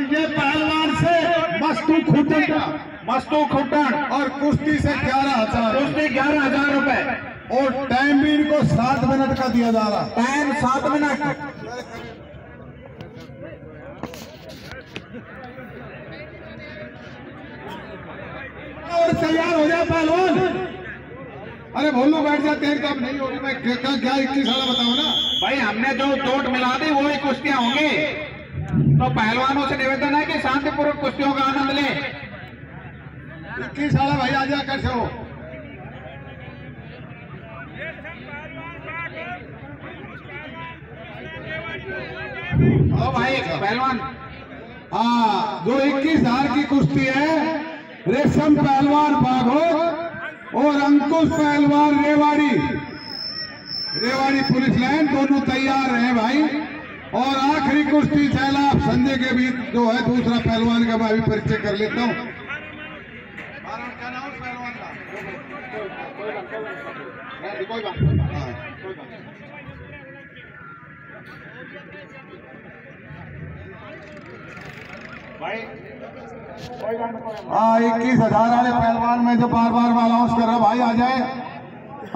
ये पहलवान से मस्तू खुटन और कुश्ती से 11,000, कुश्ती 11,000 रुपए और टाइम भी इनको 7 मिनट का दिया जा रहा, टाइम 7 मिनट। और तैयार हो जाए पहलवान। अरे भोलू बैठ जा, तेरे काम नहीं होगी, मैं क्या 21 साल बताऊं ना भाई, हमने जो चोट मिला दी वो ही कुश्तियां होंगी। तो पहलवानों से निवेदन है कि शांतिपूर्वक कुश्तियों का आनंद लें। 21 साल भाई आ जा कर सो। भाई पहलवान, हाँ जो 21,000 की कुश्ती है, रेशम पहलवान बाघो और अंकुश पहलवान रेवाड़ी पुलिस लाइन दोनों तैयार हैं भाई। और आखिरी कुश्ती सैलाब संजय के बीच जो है, दूसरा पहलवान का मैं भी परिचय कर लेता हूँ। हाँ 21,000 वाले पहलवान में जो बार अनाउंस कर रहा भाई आ जाए।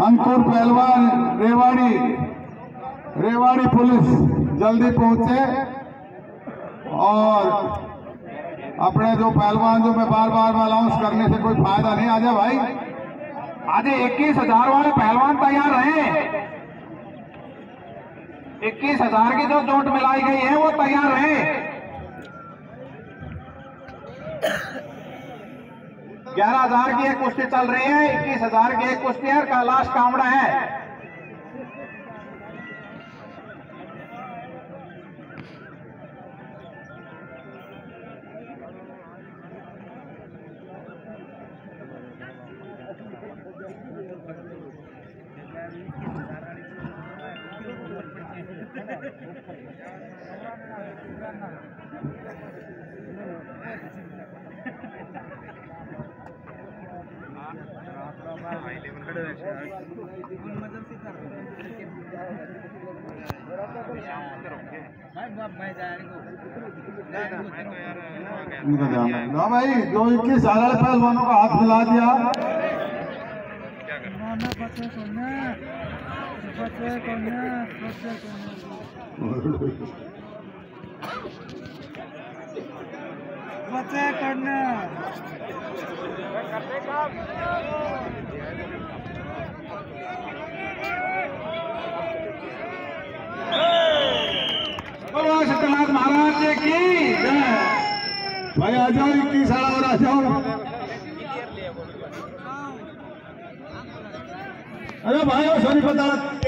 अंकुर पहलवान रेवाड़ी पुलिस जल्दी पहुंचे। और अपने जो पहलवान जो मैं बार अनाउंस करने से कोई फायदा नहीं, आ जाए भाई, आज 21,000 वाले पहलवान तैयार रहे। 21,000 की जो चोट मिलाई गई है वो तैयार रहे। 11,000 की एक कुश्ती चल रही है, 21,000 की एक कुश्ती है, कैलाश कामड़ा है। ना भाई जो 21,000 वाले पहलवानों का हाथ मिला दिया। सत्यनाथ महाराज की भाई आ जाओ, 21,000 और आ जाओ। अरे भाई और सॉरी बता।